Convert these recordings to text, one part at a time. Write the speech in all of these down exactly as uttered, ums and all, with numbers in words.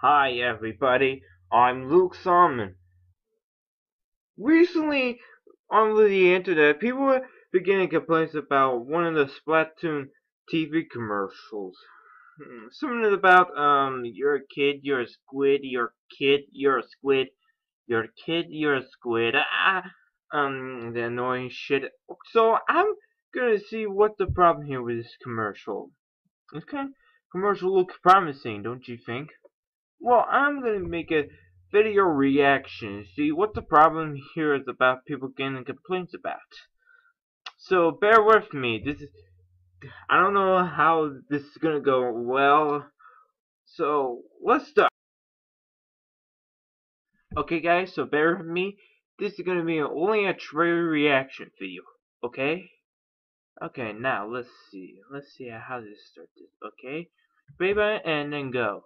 Hi everybody, I'm Luke Salmon. Recently, on the internet, people were beginning complaints about one of the Splatoon T V commercials. Something about, um, you're a kid, you're a squid, you're a kid, you're a squid, you're a kid, you're a squid, ah, um, the annoying shit. So, I'm gonna see what the problem here with this commercial. This kind of commercial looks promising, don't you think? Well, I'm going to make a video reaction, see what the problem here is about people getting complaints about. So, bear with me. This is, I don't know how this is going to go well. So, let's start. Okay, guys, so bear with me. This is going to be only a trailer reaction video, okay? Okay, now, let's see. Let's see how this starts, okay? Baby, and then go.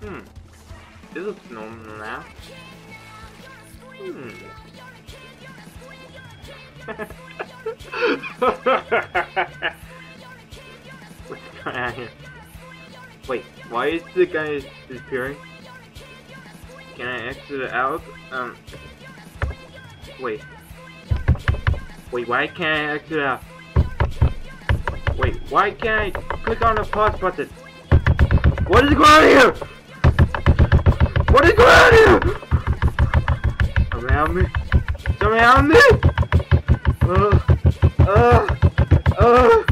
Hmm. This looks normal now. Hmm. What's going on here? Wait, why is the guy disappearing? Can I exit out? Um. Wait. Wait, why can't I exit out? Wait, why can't I click on the pause button? What is going on here? What is going on here? Around me? Around me? Uh, uh, uh.